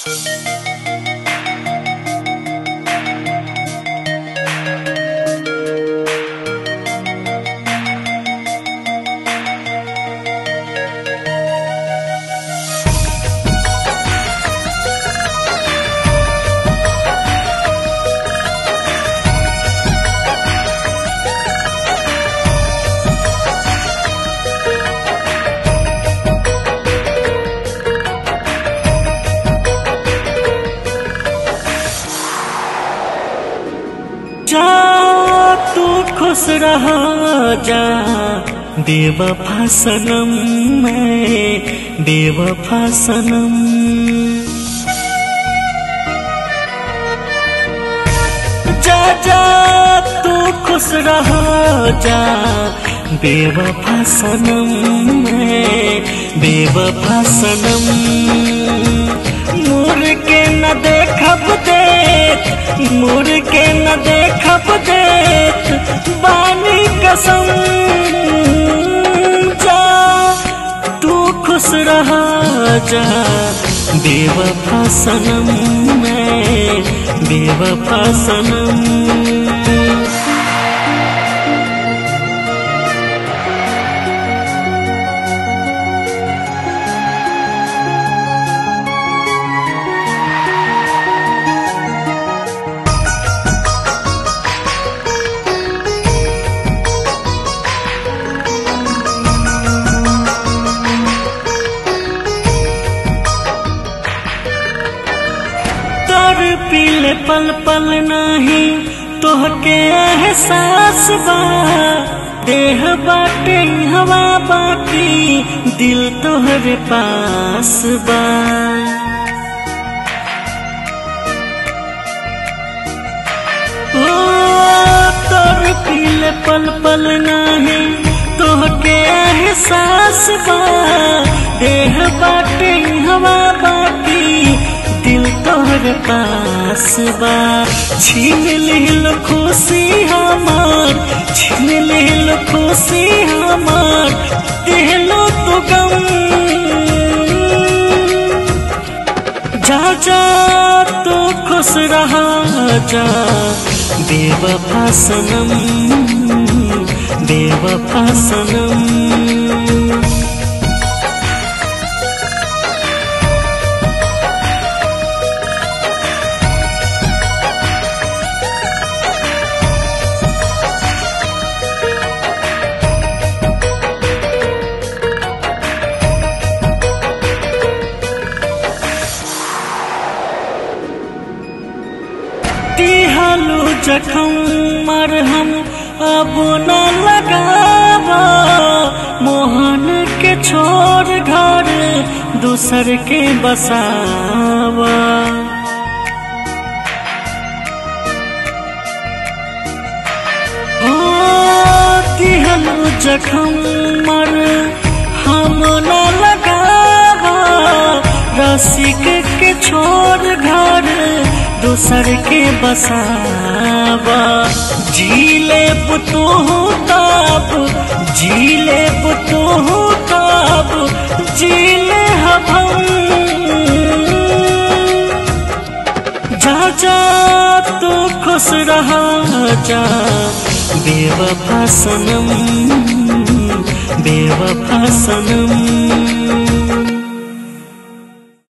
खुश रहा जा बेवफा सनम, मैं बेवफा सनम। जा जा तू खुश रहा जा बेवफा सनम, मैं बेवफा सनम। मुड़ के न देखब देख, मुड़ के न देखब देख, बानी कसम। जा तू खुश रहा जा बेवफा सनम, मैं बेवफा सनम। पीले पल पल नाही तोहके एहसास बा, देह बाटे हवा बाकी दिल तोहरे पास बा। ओ तोर पीले पल पल नाही तोहके एहसास बा, देह बाटे हवा बाकी दिल तोहरे पास बा। छीन लिलो खुशी हमार, छीन लिलो खुशी हमार, दिलो तो गम। जा जा तू खुश रहा जा बेवफा सनम, बेवफा सनम। जखम मरहम अब न लगावा, मोहन के छोड़ घर दूसर के बसावा। ओ तिहनु जखम मर हम न लगावा, रसिक के छोड़ घर दूसर के बसावा। जीले पुतू ताप, जीले पुतू ताप, जीले हम। जा जा तू खुश रहा जा बेवफा सनम, बेवफा सनम।